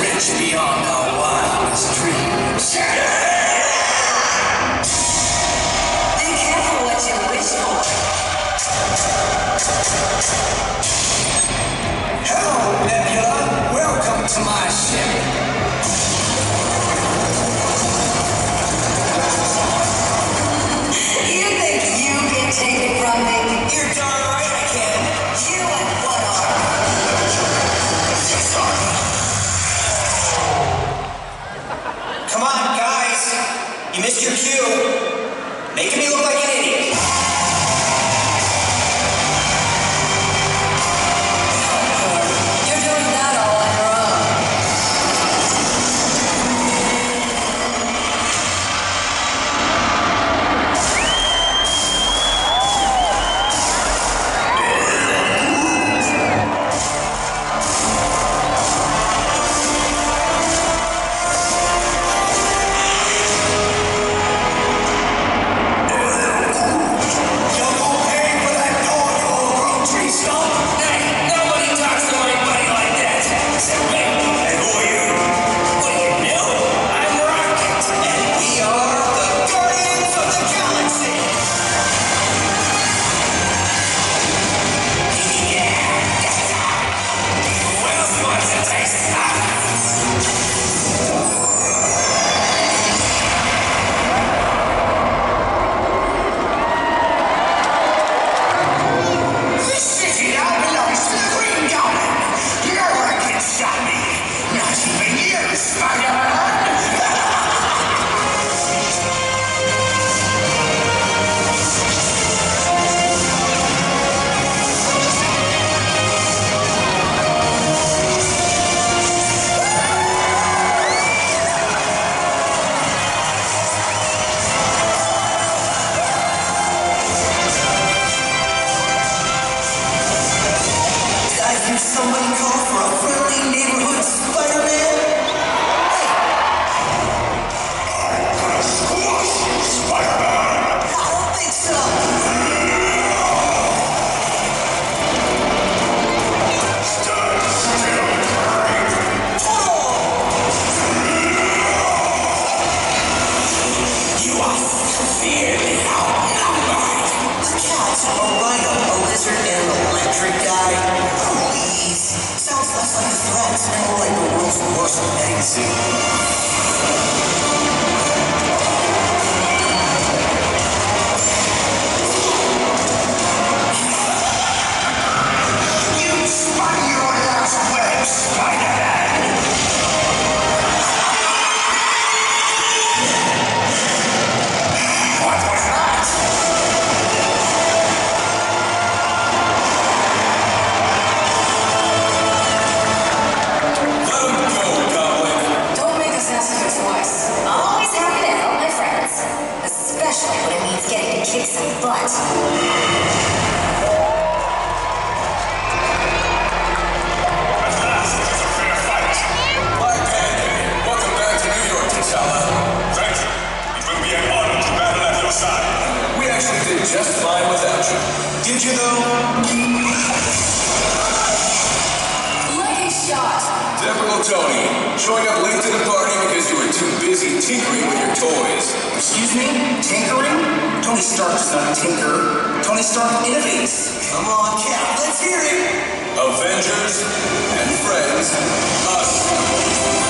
rich beyond our wildest dreams. Be careful what you wish for. Hello, Nebula. Welcome to my ship. You missed your cue, making me look like an idiot. You're doing that all on your Avengers and Friends, us.